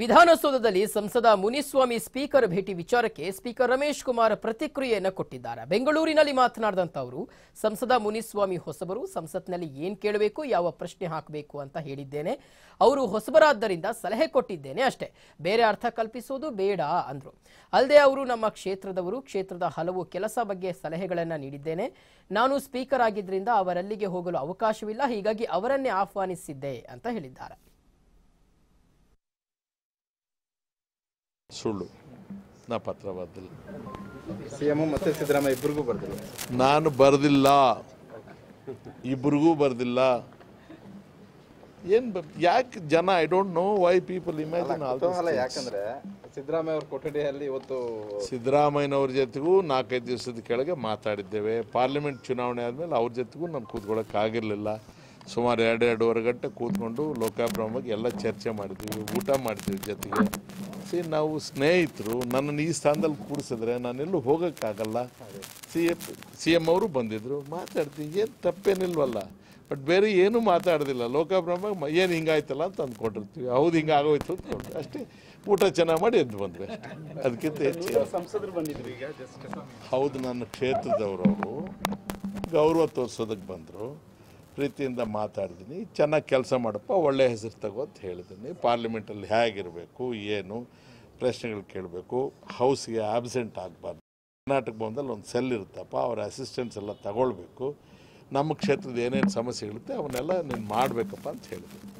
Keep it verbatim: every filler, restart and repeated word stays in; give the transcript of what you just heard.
ವಿಧಾನಸೌಧದಲ್ಲಿ ಸಂಸದ ಮುನಿಸ್ವಾಮಿ ಸ್ಪೀಕರ್ ಭೇಟಿ ವಿಚಾರಕ್ಕೆ ಸ್ಪೀಕರ್ ರಮೇಶ್ ಕುಮಾರ್ ಪ್ರತಿಕ್ರಿಯೆಯನ್ನು ಕೊಟ್ಟಿದ್ದಾರೆ. ಬೆಂಗಳೂರಿನಲ್ಲಿ ಮಾತನಾಡಿದಂತ ಅವರು, ಸಂಸದ ಮುನಿಸ್ವಾಮಿ ಹೊಸಬರು, ಸಂಸತ್ತಿನಲ್ಲಿ ಏನು ಕೇಳಬೇಕು, ಯಾವ ಪ್ರಶ್ನೆ ಹಾಕಬೇಕು ಅಂತ ಹೇಳಿದ್ದೇನೆ. ಅವರು ಹೊಸಬರಾದ್ದರಿಂದ ಸಲಹೆ ಕೊಟ್ಟಿದ್ದೇನೆ ಅಷ್ಟೇ, ಬೇರೆ ಅರ್ಥ ಕಲ್ಪಿಸೋದು ಬೇಡ ಅಂದ್ರು. ಅಲ್ಲದೆ ಅವರು ನಮ್ಮ ಕ್ಷೇತ್ರದವರು, ಕ್ಷೇತ್ರದ ಹಲವು ಕೆಲಸ ಬಗ್ಗೆ ಸಲಹೆಗಳನ್ನು ನೀಡಿದ್ದೇನೆ. ನಾನು ಸ್ಪೀಕರ್ ಆಗಿದ್ದರಿಂದ ಅವರಲ್ಲಿಗೆ ಹೋಗಲು ಅವಕಾಶವಿಲ್ಲ, ಹೀಗಾಗಿ ಅವರನ್ನೇ ಆಹ್ವಾನಿಸಿದ್ದೆ ಅಂತ ಹೇಳಿದ್ದಾರೆ. ಸುಳ್ಳು ನಾ ಪತ್ರವಾದಿಲ್ಲ, ಸಿಎಂ ಮತ್ತೆ ಸಿದ್ದರಾಮಯ್ಯ ಇಬ್ಬರಿಗೂ ಬರೆದಿಲ್ಲ, ನಾನು ಬರೆದಿಲ್ಲ, ಇಬ್ಬರಿಗೂ ಬರೆದಿಲ್ಲ. ಏನು ಯಾಕೆ ಜನ I don't know why people imagine all this. ಯಾಕಂದ್ರೆ ಸಿದ್ದರಾಮಯ್ಯ ಅವ್ರ ಕೊಠಡಿಯಲ್ಲಿ ಇವತ್ತು ಸಿದ್ದರಾಮಯ್ಯನವ್ರ ಜೊತೆಗೂ ನಾಲ್ಕೈದು ದಿವಸದ ಕೆಳಗೆ ಮಾತಾಡಿದ್ದೇವೆ. ಪಾರ್ಲಿಮೆಂಟ್ ಚುನಾವಣೆ ಆದಮೇಲೆ ಅವ್ರ ಜೊತೆಗೂ ನಾನು ಕೂತ್ಕೊಳ್ಳೋಕ್ಕಾಗಿರಲಿಲ್ಲ. ಸುಮಾರು ಎರಡು ಎರಡೂವರೆ ಗಂಟೆ ಕೂತ್ಕೊಂಡು ಲೋಕಾಭಿರಾಮವಾಗಿ ಎಲ್ಲ ಚರ್ಚೆ ಮಾಡಿದ್ವಿ, ಊಟ ಮಾಡಿದ್ವಿ ಜೊತೆಗೆ. ಸಿ ನಾವು ಸ್ನೇಹಿತರು, ನನ್ನನ್ನು ಈ ಸ್ಥಾನದಲ್ಲಿ ಕೂಡಿಸಿದ್ರೆ ನಾನೆಲ್ಲೂ ಹೋಗೋಕ್ಕಾಗಲ್ಲ. ಸಿ ಸಿ ಎಮ್ ಅವರು ಬಂದಿದ್ದರು, ಮಾತಾಡ್ತೀವಿ, ಏನು ತಪ್ಪೇನಿಲ್ವಲ್ಲ. ಬಟ್ ಬೇರೆ ಏನೂ ಮಾತಾಡೋದಿಲ್ಲ. ಲೋಕಾಭಿರಾಮ ಏನು ಹಿಂಗಾಯ್ತಲ್ಲ ಅಂತ ಅಂದ್ಕೊಂಡಿರ್ತೀವಿ, ಹೌದು ಹಿಂಗೆ ಆಗೋಯ್ತು ಅಂತ ನೋಡಿ ಅಷ್ಟೇ. ಊಟ ಚೆನ್ನಾಗಿ ಮಾಡಿ ಎದ್ದು ಬಂದ್ವಿ ಅಷ್ಟೇ, ಅದಕ್ಕಿಂತ ಹೆಚ್ಚು. ಸಂಸದರು ಬಂದಿದ್ರು ಈಗ ಜಸ್ಟ್, ಹೌದು, ನನ್ನ ಕ್ಷೇತ್ರದವರು, ಗೌರವ ತೋರಿಸೋದಕ್ಕೆ ಬಂದರು, ಪ್ರೀತಿಯಿಂದ ಮಾತಾಡಿದ್ದೀನಿ, ಚೆನ್ನಾಗಿ ಕೆಲಸ ಮಾಡಪ್ಪ, ಒಳ್ಳೆ ಹೆಸರು ತಗೋ ಅಂತ ಹೇಳಿದ್ದೀನಿ. ಪಾರ್ಲಿಮೆಂಟಲ್ಲಿ ಹೇಗಿರಬೇಕು, ಏನು ಪ್ರಶ್ನೆಗಳು ಕೇಳಬೇಕು, ಹೌಸ್ಗೆ ಆಬ್ಸೆಂಟ್ ಆಗಬಾರ್ದು, ಕರ್ನಾಟಕ ಭವನದಲ್ಲಿ ಒಂದು ಸೆಲ್ ಇರುತ್ತಪ್ಪ, ಅವರ ಅಸಿಸ್ಟೆನ್ಸ್ ಎಲ್ಲ ತಗೊಳ್ಬೇಕು, ನಮ್ಮ ಕ್ಷೇತ್ರದ ಏನೇನು ಸಮಸ್ಯೆಗಳಿರುತ್ತೆ ಅವನ್ನೆಲ್ಲ ನೀನು ಮಾಡಬೇಕಪ್ಪ ಅಂತ ಹೇಳಿದ್ದೀನಿ.